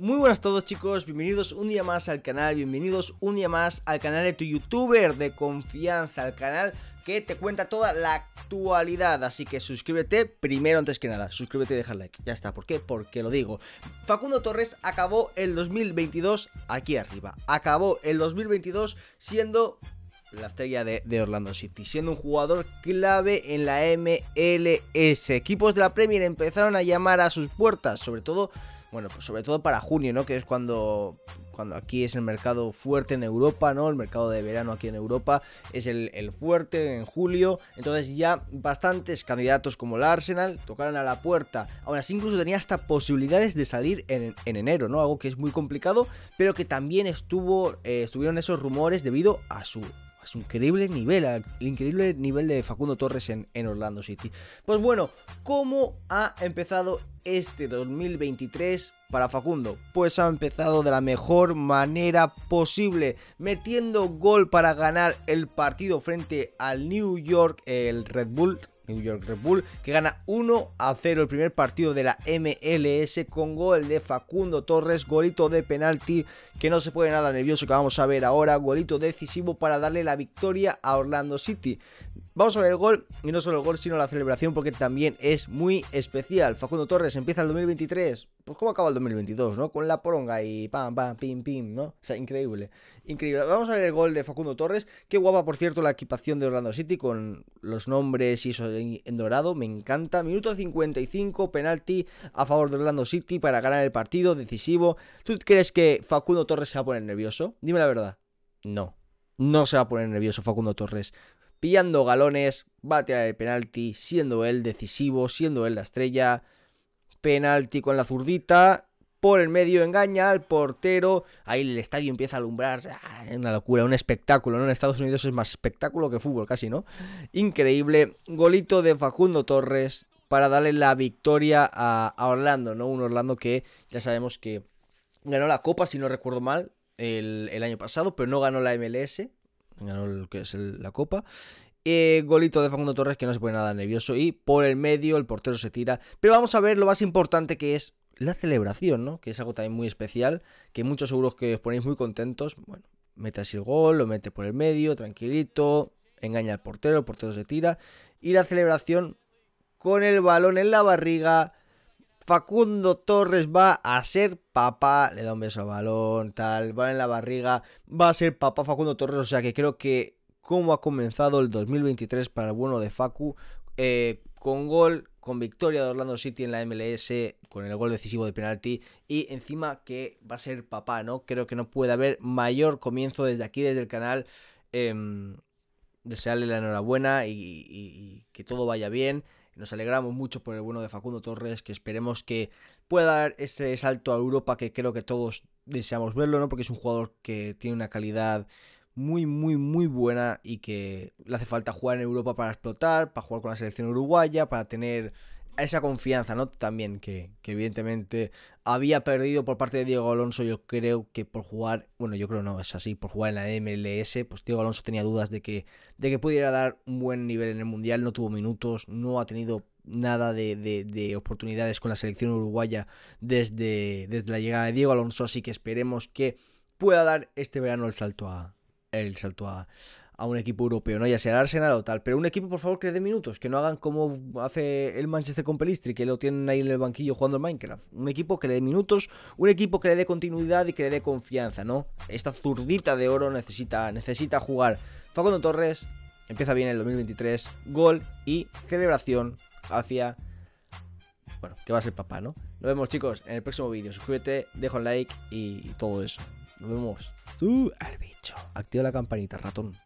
Muy buenas a todos, chicos, bienvenidos un día más al canal, bienvenidos un día más al canal de tu youtuber de confianza, al canal que te cuenta toda la actualidad. Así que suscríbete primero, antes que nada, suscríbete y deja like, ya está. ¿Por qué? Porque lo digo. Facundo Torres acabó el 2022 aquí arriba, acabó el 2022 siendo la estrella de Orlando City, siendo un jugador clave en la MLS. Equipos de la Premier empezaron a llamar a sus puertas, sobre todo, bueno, pues sobre todo para junio, ¿no? Que es cuando aquí es el mercado fuerte en Europa, ¿no? El mercado de verano aquí en Europa es el fuerte en julio. Entonces ya bastantes candidatos como el Arsenal tocaron a la puerta. Aún así incluso tenía hasta posibilidades de salir en enero, ¿no? Algo que es muy complicado, pero que también estuvieron esos rumores debido a su... Es un increíble nivel, el increíble nivel de Facundo Torres en Orlando City. Pues bueno, ¿cómo ha empezado este 2023 para Facundo? Pues ha empezado de la mejor manera posible, metiendo gol para ganar el partido frente al New York Red Bull, que gana 1-0 el primer partido de la MLS con gol de Facundo Torres, golito de penalti, que no se pone nada nervioso, que vamos a ver ahora, golito decisivo para darle la victoria a Orlando City. Vamos a ver el gol, y no solo el gol, sino la celebración, porque también es muy especial. Facundo Torres empieza el 2023, pues como acaba el 2022, ¿no? Con la poronga y pam, pam, pim, pim, ¿no? O sea, increíble, increíble. Vamos a ver el gol de Facundo Torres. Qué guapa, por cierto, la equipación de Orlando City con los nombres y eso en dorado, me encanta. Minuto 55, penalti a favor de Orlando City para ganar el partido decisivo. ¿Tú crees que Facundo Torres se va a poner nervioso? Dime la verdad. No, no se va a poner nervioso Facundo Torres. Pillando galones, va a tirar el penalti, siendo él decisivo, siendo él la estrella. Penalti con la zurdita, por el medio engaña al portero, ahí el estadio empieza a alumbrarse. ¡Ah! Una locura, un espectáculo, ¿no? En Estados Unidos es más espectáculo que fútbol casi, ¿no? Increíble, golito de Facundo Torres para darle la victoria a Orlando, ¿no? Un Orlando que ya sabemos que ganó la Copa, si no recuerdo mal, el año pasado, pero no ganó la MLS, ganó lo que es la Copa. Golito de Facundo Torres que no se pone nada nervioso y por el medio el portero se tira. Pero vamos a ver lo más importante, que es la celebración, ¿no? Que es algo también muy especial, que muchos seguros que os ponéis muy contentos. Bueno, mete así el gol, lo mete por el medio, tranquilito, engaña al portero, el portero se tira. Y la celebración con el balón en la barriga. Facundo Torres va a ser papá, le da un beso al balón, tal, va en la barriga, va a ser papá Facundo Torres. O sea que creo que cómo ha comenzado el 2023 para el bueno de Facu, con gol, con victoria de Orlando City en la MLS, con el gol decisivo de penalti y encima que va a ser papá, ¿no? Creo que no puede haber mayor comienzo desde aquí, desde el canal. Desearle la enhorabuena y que todo vaya bien. Nos alegramos mucho por el bueno de Facundo Torres, que esperemos que pueda dar ese salto a Europa que creo que todos deseamos verlo, ¿no? Porque es un jugador que tiene una calidad muy, muy, muy buena y que le hace falta jugar en Europa para explotar, para jugar con la selección uruguaya, para tener esa confianza, ¿no? También que evidentemente había perdido por parte de Diego Alonso. Yo creo que por jugar, bueno, yo creo no, es así, por jugar en la MLS, pues Diego Alonso tenía dudas de que pudiera dar un buen nivel en el Mundial. No tuvo minutos, no ha tenido nada de oportunidades con la selección uruguaya desde la llegada de Diego Alonso, así que esperemos que pueda dar este verano el salto a un equipo europeo, ¿no? Ya sea el Arsenal o tal, pero un equipo, por favor, que le dé minutos, que no hagan como hace el Manchester con Pelistri, que lo tienen ahí en el banquillo jugando al Minecraft. Un equipo que le dé minutos, un equipo que le dé continuidad y que le dé confianza, ¿no? Esta zurdita de oro necesita jugar. Facundo Torres empieza bien el 2023, gol y celebración hacia... Bueno, que va a ser papá, ¿no? Nos vemos, chicos, en el próximo vídeo. Suscríbete, deja un like y todo eso. Nos vemos. Sube al bicho. Activa la campanita, ratón.